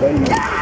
Yeah!